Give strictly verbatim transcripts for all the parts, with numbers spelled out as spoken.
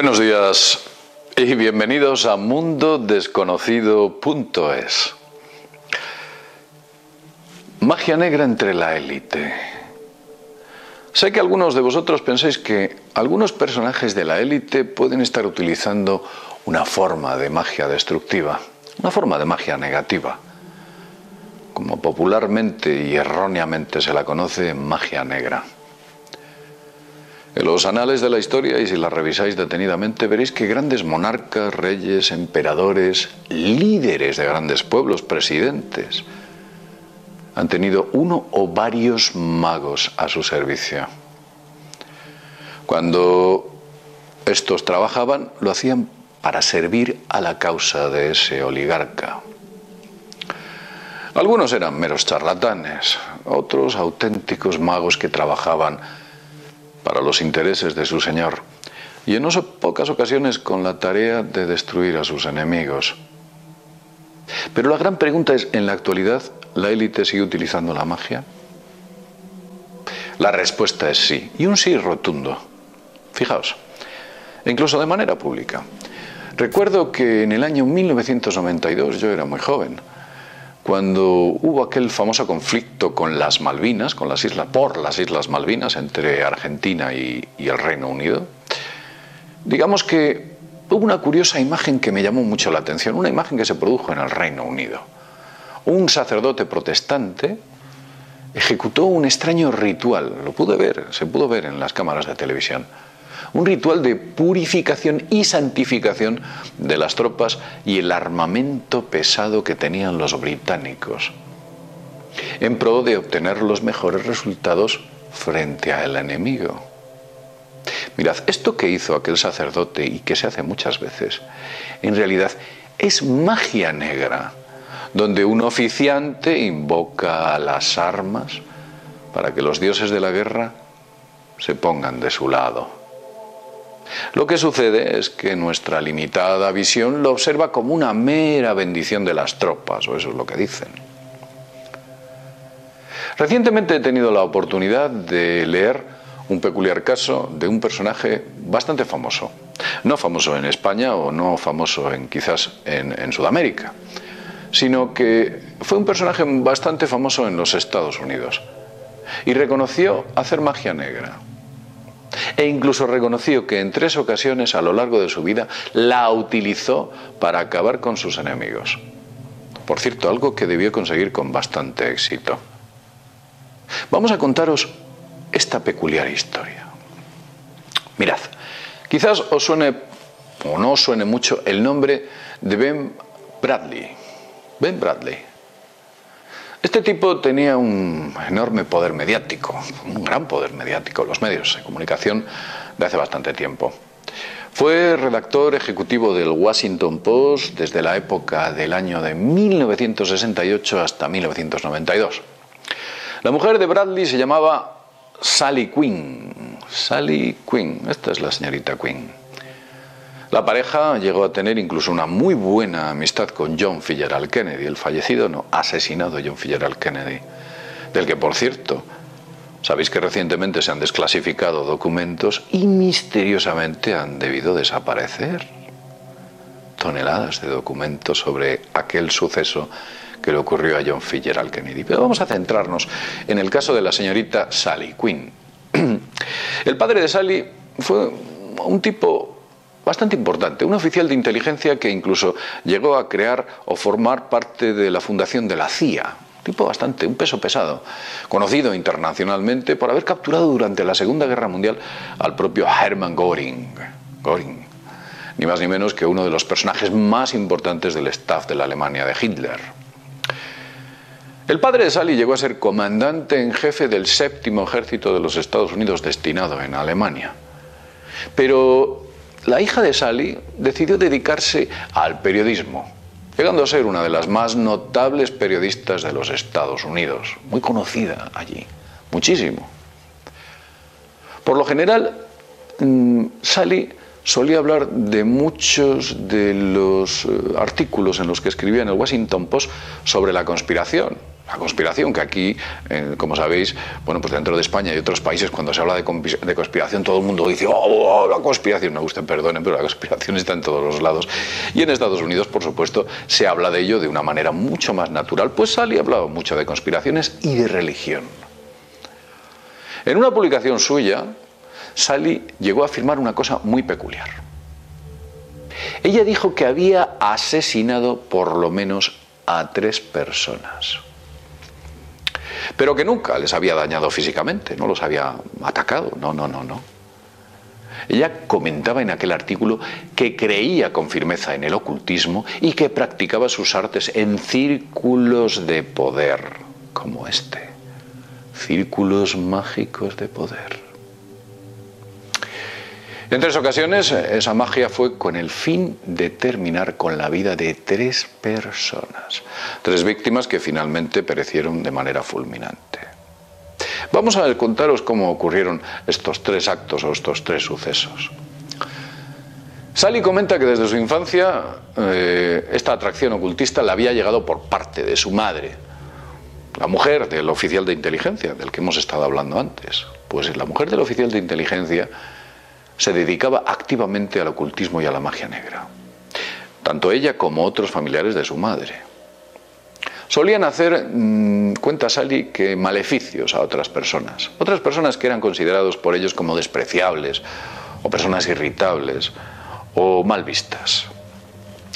Buenos días y bienvenidos a Mundo Desconocido punto es. Magia negra entre la élite. Sé que algunos de vosotros pensáis que algunos personajes de la élite pueden estar utilizando una forma de magia destructiva, una forma de magia negativa, como popularmente y erróneamente se la conoce, magia negra. En los anales de la historia, y si la revisáis detenidamente, veréis que grandes monarcas, reyes, emperadores, líderes de grandes pueblos, presidentes, han tenido uno o varios magos a su servicio. Cuando estos trabajaban, lo hacían para servir a la causa de ese oligarca. Algunos eran meros charlatanes, otros auténticos magos que trabajaban para los intereses de su señor, y en no pocas ocasiones con la tarea de destruir a sus enemigos. Pero la gran pregunta es, ¿en la actualidad la élite sigue utilizando la magia? La respuesta es sí, y un sí rotundo. Fijaos, incluso de manera pública. Recuerdo que en el año mil novecientos noventa y dos, yo era muy joven, cuando hubo aquel famoso conflicto con las Malvinas, con las islas, por las Islas Malvinas, entre Argentina y, y el Reino Unido, digamos que hubo una curiosa imagen que me llamó mucho la atención, una imagen que se produjo en el Reino Unido. Un sacerdote protestante ejecutó un extraño ritual, lo pude ver, se pudo ver en las cámaras de televisión, un ritual de purificación y santificación de las tropas y el armamento pesado que tenían los británicos, en pro de obtener los mejores resultados frente al enemigo. Mirad, esto que hizo aquel sacerdote y que se hace muchas veces, en realidad es magia negra, donde un oficiante invoca a las armas para que los dioses de la guerra se pongan de su lado. Lo que sucede es que nuestra limitada visión lo observa como una mera bendición de las tropas, o eso es lo que dicen. Recientemente he tenido la oportunidad de leer un peculiar caso de un personaje bastante famoso. No famoso en España o no famoso en, quizás en, en Sudamérica, sino que fue un personaje bastante famoso en los Estados Unidos y reconoció hacer magia negra. E incluso reconoció que en tres ocasiones a lo largo de su vida la utilizó para acabar con sus enemigos. Por cierto, algo que debió conseguir con bastante éxito. Vamos a contaros esta peculiar historia. Mirad, quizás os suene o no os suene mucho el nombre de Ben Bradley. Ben Bradley. Este tipo tenía un enorme poder mediático, un gran poder mediático en los medios de comunicación de hace bastante tiempo. Fue redactor ejecutivo del Washington Post desde la época del año de mil novecientos sesenta y ocho hasta mil novecientos noventa y dos. La mujer de Bradley se llamaba Sally Quinn. Sally Quinn, esta es la señorita Quinn. La pareja llegó a tener incluso una muy buena amistad con John F. Kennedy, el fallecido, no, asesinado John F. Kennedy, del que, por cierto, sabéis que recientemente se han desclasificado documentos y misteriosamente han debido desaparecer toneladas de documentos sobre aquel suceso que le ocurrió a John F. Kennedy. Pero vamos a centrarnos en el caso de la señorita Sally Quinn. El padre de Sally fue un tipo bastante importante, un oficial de inteligencia que incluso llegó a crear o formar parte de la fundación de la C I A, tipo bastante, un peso pesado, conocido internacionalmente por haber capturado durante la Segunda Guerra Mundial al propio Hermann Göring, Göring, ni más ni menos que uno de los personajes más importantes del staff de la Alemania de Hitler. El padre de Sally llegó a ser comandante en jefe del séptimo ejército de los Estados Unidos destinado en Alemania, pero la hija de Sally decidió dedicarse al periodismo, llegando a ser una de las más notables periodistas de los Estados Unidos, muy conocida allí, muchísimo. Por lo general, Sally solía hablar de muchos de los artículos en los que escribía en el Washington Post sobre la conspiración, La conspiración, que aquí, eh, como sabéis, bueno, pues dentro de España y otros países, cuando se habla de, de conspiración, todo el mundo dice, oh, oh, la conspiración, no gusten, perdonen, pero la conspiración está en todos los lados. Y en Estados Unidos, por supuesto, se habla de ello de una manera mucho más natural, pues Sally ha hablado mucho de conspiraciones y de religión. En una publicación suya, Sally llegó a afirmar una cosa muy peculiar. Ella dijo que había asesinado por lo menos a tres personas, pero que nunca les había dañado físicamente, no los había atacado, no, no, no, no. Ella comentaba en aquel artículo que creía con firmeza en el ocultismo y que practicaba sus artes en círculos de poder, como este, círculos mágicos de poder. En tres ocasiones esa magia fue con el fin de terminar con la vida de tres personas. Tres víctimas que finalmente perecieron de manera fulminante. Vamos a contaros cómo ocurrieron estos tres actos o estos tres sucesos. Sally comenta que desde su infancia eh, esta atracción ocultista le había llegado por parte de su madre, la mujer del oficial de inteligencia del que hemos estado hablando antes. Pues la mujer del oficial de inteligencia se dedicaba activamente al ocultismo y a la magia negra, tanto ella como otros familiares de su madre. Solían hacer, mmm, cuenta Sally, que maleficios a otras personas, otras personas que eran considerados por ellos como despreciables, o personas irritables, o mal vistas.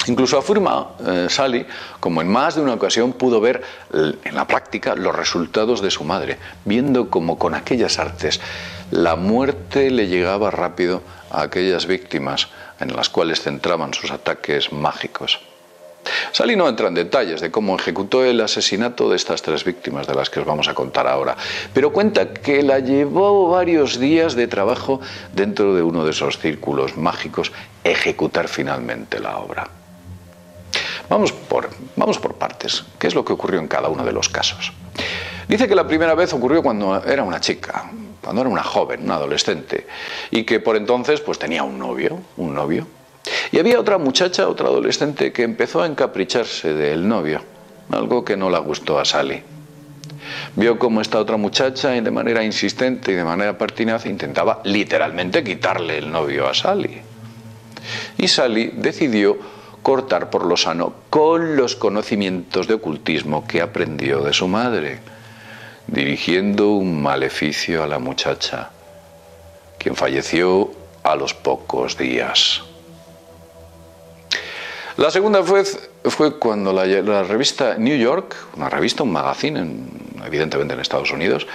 Incluso afirma eh, Sally, como en más de una ocasión pudo ver en la práctica los resultados de su madre, viendo como con aquellas artes la muerte le llegaba rápido a aquellas víctimas en las cuales centraban sus ataques mágicos. Sally no entra en detalles de cómo ejecutó el asesinato de estas tres víctimas de las que os vamos a contar ahora, pero cuenta que la llevó varios días de trabajo dentro de uno de esos círculos mágicos ejecutar finalmente la obra. Vamos por, vamos por partes. ¿Qué es lo que ocurrió en cada uno de los casos? Dice que la primera vez ocurrió cuando era una chica, cuando era una joven, una adolescente, y que por entonces pues tenía un novio, un novio. Y había otra muchacha, otra adolescente, que empezó a encapricharse del novio, algo que no le gustó a Sally. Vio cómo esta otra muchacha, de manera insistente y de manera pertinaz, intentaba literalmente quitarle el novio a Sally. Y Sally decidió cortar por lo sano con los conocimientos de ocultismo que aprendió de su madre, dirigiendo un maleficio a la muchacha, quien falleció a los pocos días. La segunda fue, fue cuando la, la revista New York, una revista, un magazine, en, evidentemente en Estados Unidos,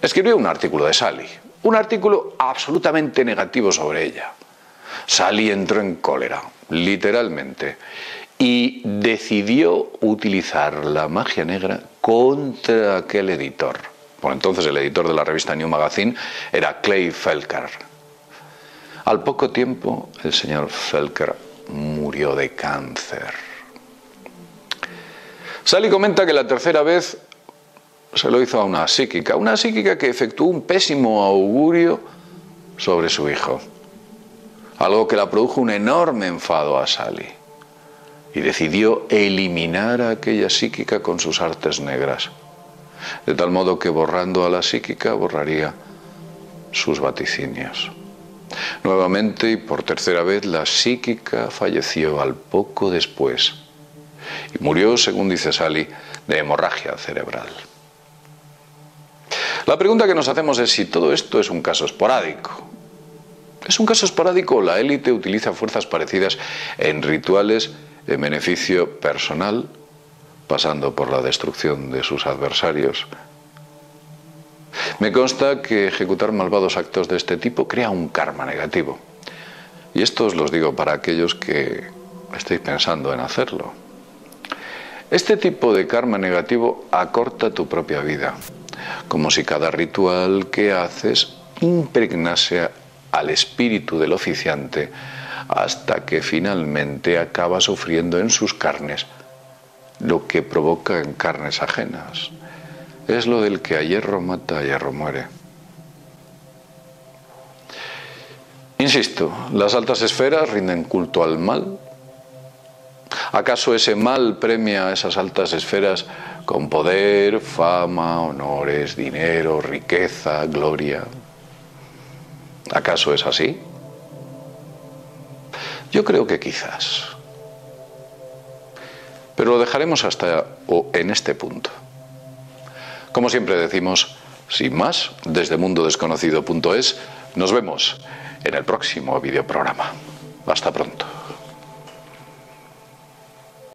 escribió un artículo de Sally, un artículo absolutamente negativo sobre ella. Sally entró en cólera, literalmente, y decidió utilizar la magia negra contra aquel editor. Por entonces el editor de la revista New Magazine era Clay Felker. Al poco tiempo el señor Felker murió de cáncer. Sally comenta que la tercera vez se lo hizo a una psíquica, una psíquica que efectuó un pésimo augurio sobre su hijo. Algo que la produjo un enorme enfado a Sally. Y decidió eliminar a aquella psíquica con sus artes negras. De tal modo que borrando a la psíquica borraría sus vaticinios. Nuevamente y por tercera vez la psíquica falleció al poco después. Y murió, según dice Sally, de hemorragia cerebral. La pregunta que nos hacemos es si todo esto es un caso esporádico. Es un caso esporádico, la élite utiliza fuerzas parecidas en rituales en beneficio personal, pasando por la destrucción de sus adversarios. Me consta que ejecutar malvados actos de este tipo crea un karma negativo. Y esto os lo digo para aquellos que estéis pensando en hacerlo. Este tipo de karma negativo acorta tu propia vida, como si cada ritual que haces impregnase al espíritu del oficiante hasta que finalmente acaba sufriendo en sus carnes lo que provoca en carnes ajenas. Es lo del que a hierro mata, a hierro muere. Insisto, las altas esferas rinden culto al mal ¿Acaso ese mal premia a esas altas esferas con poder, fama, honores, dinero, riqueza, gloria? ¿Acaso es así? Yo creo que quizás. Pero lo dejaremos hasta o en este punto. Como siempre decimos, sin más, desde mundo desconocido punto es, nos vemos en el próximo videoprograma. Hasta pronto.